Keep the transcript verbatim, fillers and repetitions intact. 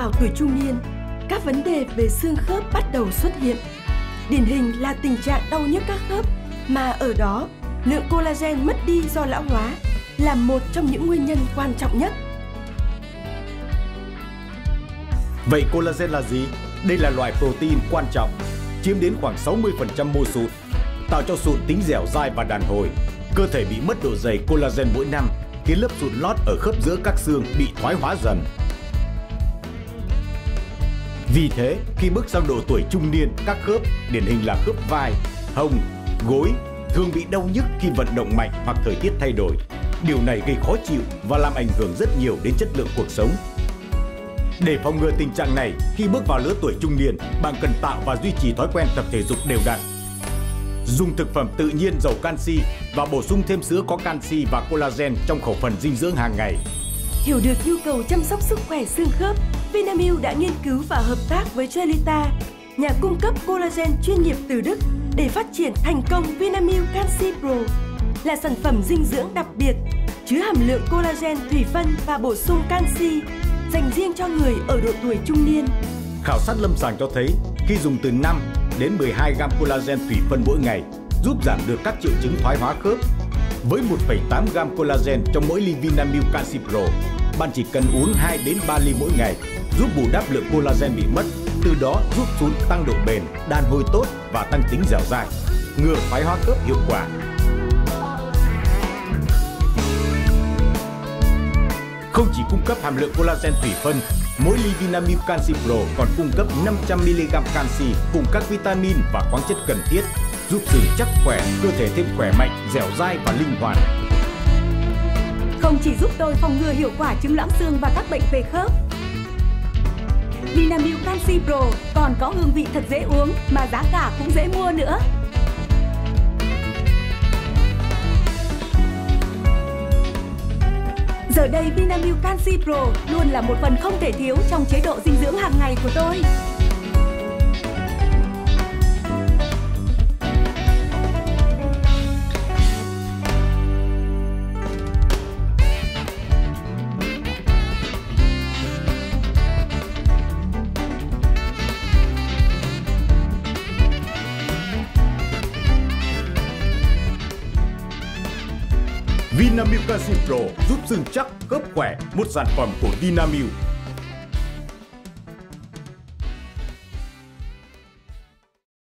vào tuổi trung niên, các vấn đề về xương khớp bắt đầu xuất hiện. Điển hình là tình trạng đau nhức các khớp, mà ở đó lượng collagen mất đi do lão hóa là một trong những nguyên nhân quan trọng nhất. Vậy collagen là gì? Đây là loại protein quan trọng, chiếm đến khoảng sáu mươi phần trăm mô sụn, tạo cho sụn tính dẻo dai và đàn hồi. Cơ thể bị mất độ dày collagen mỗi năm, khiến lớp sụn lót ở khớp giữa các xương bị thoái hóa dần. Vì thế, khi bước sang độ tuổi trung niên, các khớp, điển hình là khớp vai, hông, gối, thường bị đau nhức khi vận động mạnh hoặc thời tiết thay đổi. Điều này gây khó chịu và làm ảnh hưởng rất nhiều đến chất lượng cuộc sống. Để phòng ngừa tình trạng này, khi bước vào lứa tuổi trung niên, bạn cần tạo và duy trì thói quen tập thể dục đều đặn. Dùng thực phẩm tự nhiên giàu canxi và bổ sung thêm sữa có canxi và collagen trong khẩu phần dinh dưỡng hàng ngày. Hiểu được nhu cầu chăm sóc sức khỏe xương khớp, Vinamilk đã nghiên cứu và hợp tác với Celita, nhà cung cấp collagen chuyên nghiệp từ Đức, để phát triển thành công Vinamilk CanxiPro, là sản phẩm dinh dưỡng đặc biệt, chứa hàm lượng collagen thủy phân và bổ sung canxi, dành riêng cho người ở độ tuổi trung niên. Khảo sát lâm sàng cho thấy, khi dùng từ năm đến mười hai gam collagen thủy phân mỗi ngày, giúp giảm được các triệu chứng thoái hóa khớp. Với một phẩy tám gam collagen trong mỗi ly Vinamilk CanxiPro, bạn chỉ cần uống hai đến ba ly mỗi ngày, giúp bù đắp lượng collagen bị mất, từ đó giúp sụn tăng độ bền, đàn hồi tốt và tăng tính dẻo dai, ngừa thoái hóa khớp hiệu quả. Không chỉ cung cấp hàm lượng collagen thủy phân, mỗi ly Vinamilk CanxiPro còn cung cấp năm trăm mi-li-gam canxi cùng các vitamin và khoáng chất cần thiết, giúp xương chắc khỏe, cơ thể thêm khỏe mạnh, dẻo dai và linh hoạt. Không chỉ giúp tôi phòng ngừa hiệu quả chứng loãng xương và các bệnh về khớp, Vinamilk CanxiPro còn có hương vị thật dễ uống mà giá cả cũng dễ mua nữa. Giờ đây Vinamilk CanxiPro luôn là một phần không thể thiếu trong chế độ dinh dưỡng hàng ngày của tôi. Vinamilk CanxiPro giúp xương chắc, khớp khỏe, một sản phẩm của Vinamilk.